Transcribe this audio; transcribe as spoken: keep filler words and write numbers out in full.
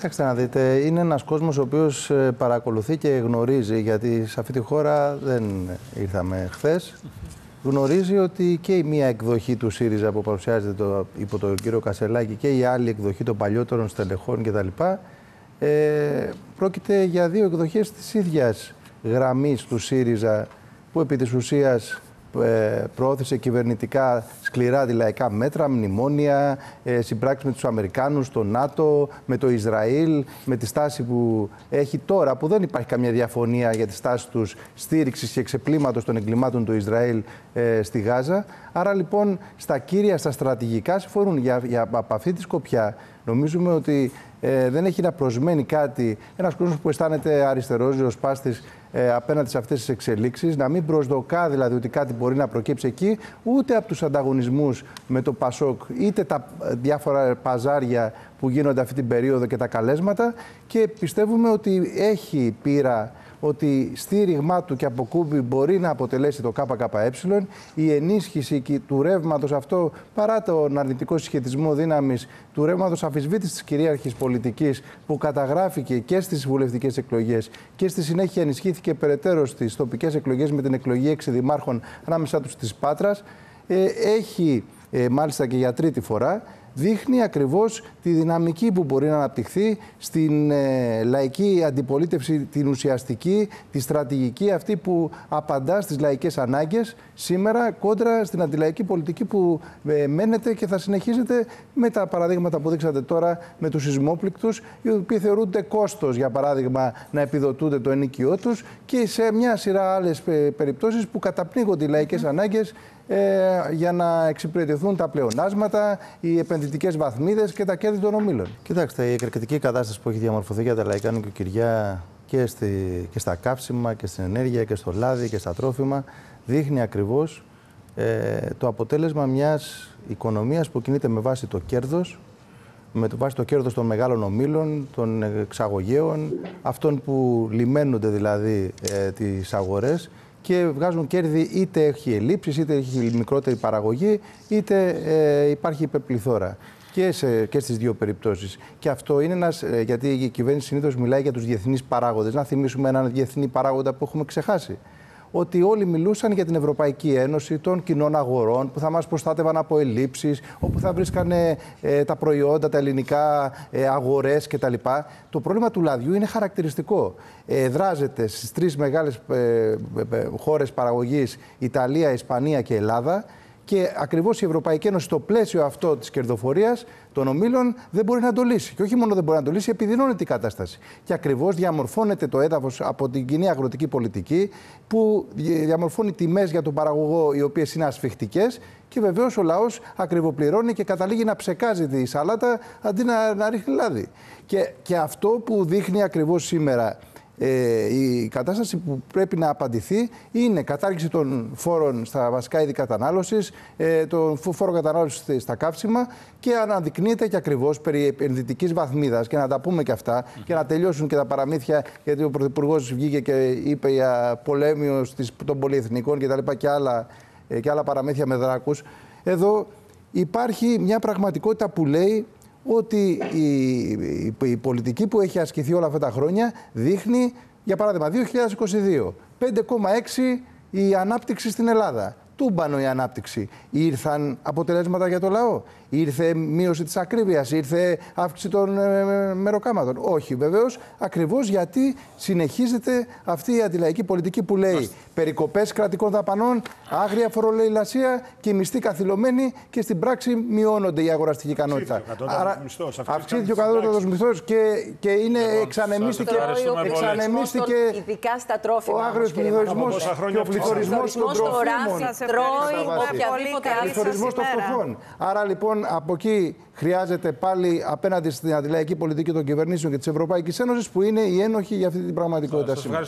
Κοιτάξτε να δείτε, είναι ένας κόσμος ο οποίος παρακολουθεί και γνωρίζει, γιατί σε αυτή τη χώρα δεν ήρθαμε χθες. Γνωρίζει ότι και η μία εκδοχή του ΣΥΡΙΖΑ που παρουσιάζεται το, υπό τον κύριο Κασελάκη και η άλλη εκδοχή των παλιότερων στελεχών κτλ. Ε, πρόκειται για δύο εκδοχές της ίδιας γραμμής του ΣΥΡΙΖΑ που επί της ουσίας ε, προώθησε κυβερνητικά σκληρά αντιλαϊκά μέτρα, μνημόνια, ε, συμπράξεις με τους Αμερικάνους, το ΝΑΤΟ, με το Ισραήλ, με τη στάση που έχει τώρα, που δεν υπάρχει καμία διαφωνία για τη στάση τους στήριξης και εξεπλήματος των εγκλημάτων του Ισραήλ ε, στη Γάζα. Άρα λοιπόν στα κύρια, στα στρατηγικά συμφωνούν. Για, για, από αυτή τη σκοπιά νομίζουμε ότι Ε, δεν έχει να προσμένει κάτι ένας κόσμος που αισθάνεται αριστερός, ριζοσπάστης ε, απέναντι σε αυτές τις εξελίξεις, να μην προσδοκά δηλαδή ότι κάτι μπορεί να προκύψει εκεί, ούτε από τους ανταγωνισμούς με το ΠΑΣΟΚ, είτε τα διάφορα παζάρια που γίνονται αυτή την περίοδο και τα καλέσματα. Και πιστεύουμε ότι έχει πείρα, ότι στήριγμά του και αποκούμπι μπορεί να αποτελέσει το ΚΚΕ, η ενίσχυση του ρεύματος αυτό, παρά τον αρνητικό συσχετισμό δύναμης, του ρεύματος αμφισβήτησης της κυρίαρχης πολιτικής που καταγράφηκε και στις βουλευτικές εκλογές και στη συνέχεια ενισχύθηκε περαιτέρω στις τοπικές εκλογές με την εκλογή έξι δημάρχων ανάμεσά τους της Πάτρας, έχει μάλιστα και για τρίτη φορά, δείχνει ακριβώς τη δυναμική που μπορεί να αναπτυχθεί στην ε, λαϊκή αντιπολίτευση, την ουσιαστική, τη στρατηγική αυτή που απαντά στις λαϊκές ανάγκες σήμερα κόντρα στην αντιλαϊκή πολιτική που ε, μένεται και θα συνεχίζεται με τα παραδείγματα που δείξατε τώρα με τους σεισμόπληκτους, οι οποίοι θεωρούνται κόστος, για παράδειγμα, να επιδοτούνται το ενοικιό τους και σε μια σειρά άλλες περιπτώσεις που καταπνίγονται οι λαϊκές mm. ανάγκες Ε, για να εξυπηρετηθούν τα πλεονάσματα, οι επενδυτικές βαθμίδες και τα κέρδη των ομίλων. Κοιτάξτε, η εκρηκτική κατάσταση που έχει διαμορφωθεί για τα λαϊκά νοικοκυριά και, στη, και στα καύσιμα και στην ενέργεια και στο λάδι και στα τρόφιμα δείχνει ακριβώς ε, το αποτέλεσμα μιας οικονομίας που κινείται με βάση το κέρδος, με το βάση το κέρδος των μεγάλων ομίλων, των εξαγωγέων, αυτών που λιμένονται δηλαδή ε, τις αγορές και βγάζουν κέρδη, είτε έχει ελλείψεις, είτε έχει μικρότερη παραγωγή, είτε ε, υπάρχει υπερπληθώρα. Και, σε, και στις δύο περιπτώσεις. Και αυτό είναι ένας, ε, γιατί η κυβέρνηση συνήθως μιλάει για τους διεθνείς παράγοντες. Να θυμίσουμε έναν διεθνή παράγοντα που έχουμε ξεχάσει. Ότι όλοι μιλούσαν για την Ευρωπαϊκή Ένωση των κοινών αγορών που θα μας προστάτευαν από ελλείψεις, όπου θα βρίσκανε ε, τα προϊόντα, τα ελληνικά ε, αγορές κτλ. Το πρόβλημα του λαδιού είναι χαρακτηριστικό. Ε, δράζεται στις τρεις μεγάλες ε, ε, ε, χώρες παραγωγής, Ιταλία, Ισπανία και Ελλάδα. Και ακριβώς η Ευρωπαϊκή Ένωση στο πλαίσιο αυτό της κερδοφορίας των ομίλων δεν μπορεί να το λύσει. Και όχι μόνο δεν μπορεί να το λύσει, επιδεινώνεται η κατάσταση. Και ακριβώς διαμορφώνεται το έδαφος από την κοινή αγροτική πολιτική που διαμορφώνει τιμές για τον παραγωγό οι οποίες είναι ασφιχτικές και βεβαίως ο λαός ακριβοπληρώνει και καταλήγει να ψεκάζει τη σαλάτα αντί να, να ρίχνει λάδι. Και, και αυτό που δείχνει ακριβώς σήμερα Ε, η κατάσταση που πρέπει να απαντηθεί είναι κατάργηση των φόρων στα βασικά είδη κατανάλωσης, ε, τον φόρο κατανάλωσης στα καύσιμα και αναδεικνύεται και ακριβώς περί επενδυτικής βαθμίδας. Και να τα πούμε και αυτά mm-hmm. και να τελειώσουν και τα παραμύθια, γιατί ο Πρωθυπουργός βγήκε και είπε για πολέμιο των πολυεθνικών και τα λοιπά και άλλα, και άλλα παραμύθια με δράκους. Εδώ υπάρχει μια πραγματικότητα που λέει ότι η, η, η πολιτική που έχει ασκηθεί όλα αυτά τα χρόνια δείχνει, για παράδειγμα, δύο χιλιάδες είκοσι δύο, πέντε κόμμα έξι η ανάπτυξη στην Ελλάδα. Τούμπανο η ανάπτυξη. Ήρθαν αποτελέσματα για το λαό. Ήρθε μείωση της ακρίβειας, ήρθε αύξηση των ε, μεροκάματων. Όχι, βεβαίως, ακριβώς γιατί συνεχίζεται αυτή η αντιλαϊκή πολιτική που λέει Άστε. περικοπές κρατικών δαπανών, άγρια φορολεηλασία και μισθή καθυλωμένη και στην πράξη μειώνονται η αγοραστική ικανότητα. Αυξήθηκε ο κατώτατος μισθός και, και είναι λοιπόν, εξανεμίστηκε, εξανεμίστηκε ειδικά στα τρόφιμα, ο άγριος πληθωρισμός και ο πληθωρισμός των τροφίμων. Πληθωρισμός των τροφών. Άρα λοιπόν από εκεί χρειάζεται πάλι απέναντι στην αντιλαϊκή πολιτική των κυβερνήσεων και της Ευρωπαϊκής Ένωσης που είναι η ένοχη για αυτή την πραγματικότητα σήμερα.